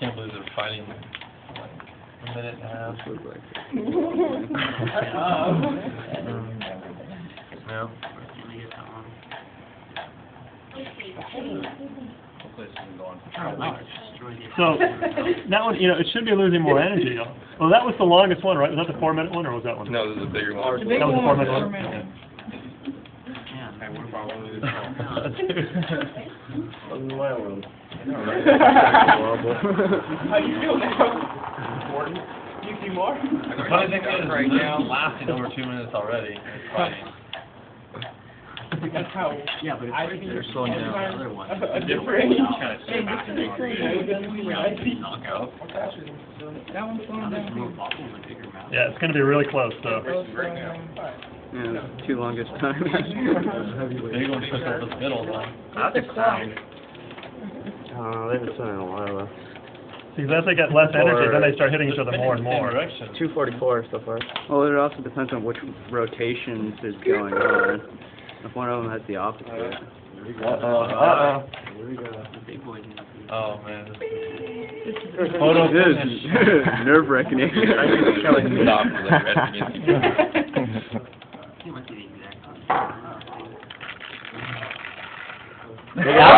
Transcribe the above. can't believe they're fighting like a minute and a half. No. So that one, you know, it should be losing more energy. Well, that was the longest one, right? Was that the 4-minute one, or was that one? No, this is a bigger one. That was the 4-minute one. Man, what if I wanted to do this? Wasn't my world. How you feel now? 40. You see more? The funny thing is, right now, lasting over 2 minutes already. It's fighting. That's how. Yeah, but it's I think they're slowing down the other one. A different. Yeah, it's going to be really close, though. Yeah, two longest time. Big one took up the middle, though. Not the clown. They haven't done it in a while, though. See, as they get less energy, then they start hitting each other more and more. 244 so far. Well, it also depends on which rotations is going on. If one of them has the opposite. Here we go. Big boy. Oh man. Photo finish. Nerve wracking. I think Kelly stopped with the red against you.